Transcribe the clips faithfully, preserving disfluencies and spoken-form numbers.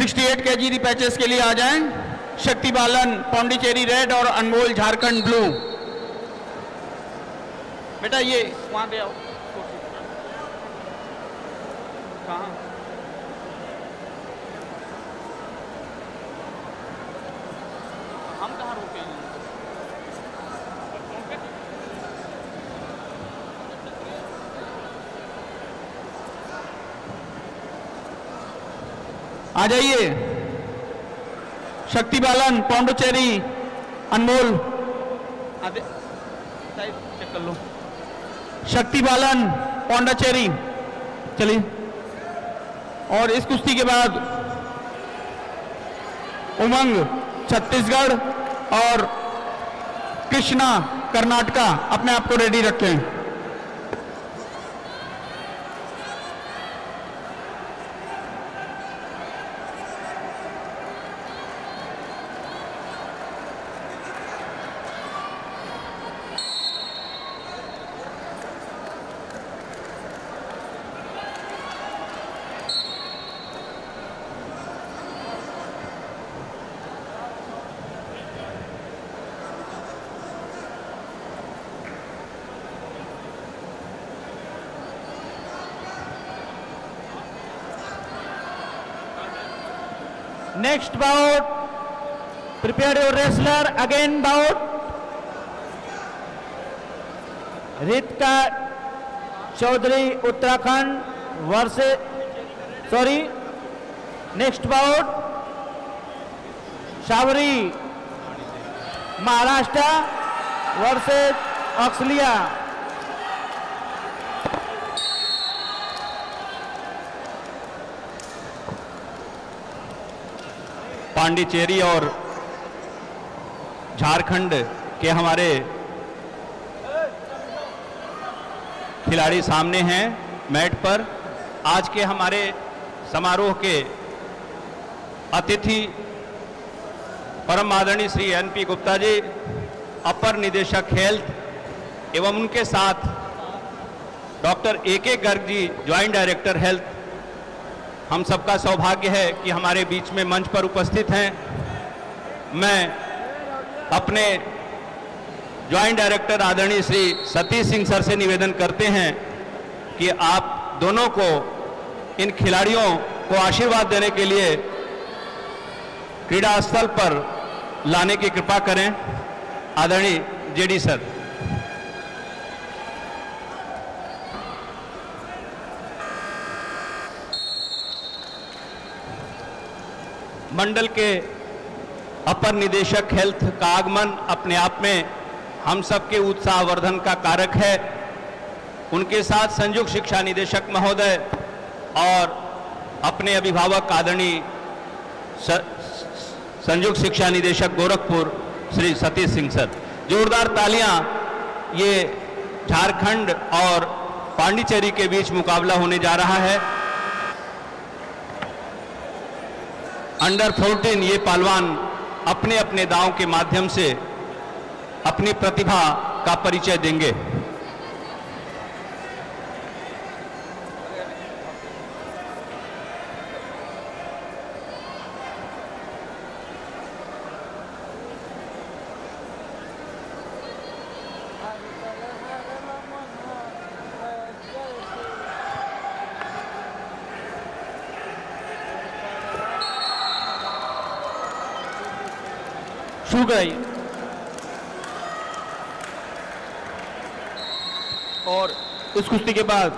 अड़सठ केजी रिपैचेस के लिए आ जाएं। शक्ति बालन पौंडीचेरी रेड और अनमोल झारखंड ब्लू। बेटा ये वहां पे आओ। कहाँ? हम कहाँ रुके हैं? आ जाइए। शक्ति बालन पौंडीचेरी अनमोल आधे टाइप चेक कर लो। शक्ति बालन पौंडीचेरी चलिए। और इस कुश्ती के बाद उमंग छत्तीसगढ़ और कृष्णा कर्नाटका अपने आप को रेडी रखें। Next bout, prepare your wrestler, again bout, Ritka Choudhary Uttarakhand versus, sorry, next bout, Shauri Maharashtra versus Akslia. Pondicherry और झारखंड के हमारे खिलाड़ी सामने हैं मैट पर। आज के हमारे समारोह के अतिथि परम आदरणीय श्री एनपी गुप्ता जी, अपर निदेशक हेल्थ, एवं उनके साथ doctor A K Garg ji, joint director health. हम सबका सौभाग्य है कि हमारे बीच में मंच पर उपस्थित हैं। मैं अपने ज्वाइंट डायरेक्टर आदरणीय श्री सतीश सिंह सर से निवेदन करते हैं कि आप दोनों को, इन खिलाड़ियों को आशीर्वाद देने के लिए क्रीड़ा स्थल पर लाने की कृपा करें। आदरणीय जेडी सर। मंडल के अपर निदेशक हेल्थ का आगमन अपने आप में हम सबके उत्साहवर्धन का कारक है। उनके साथ संयुक्त शिक्षा निदेशक महोदय और अपने अभिभावक आदरणीय संयुक्त शिक्षा निदेशक गोरखपुर श्री सतीश सिंह सर। जोरदार तालियां। ये झारखंड और पांडिचेरी के बीच मुकाबला होने जा रहा है। अंडर फोर्टीन ये पहलवान अपने अपने दांव के माध्यम से अपनी प्रतिभा का परिचय देंगे। छू गई और इस कुश्ती के बाद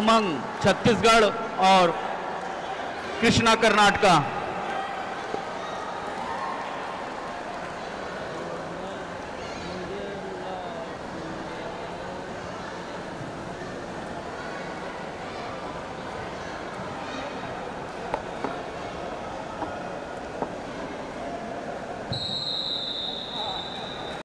उमंग छत्तीसगढ़ और कृष्णा कर्नाटका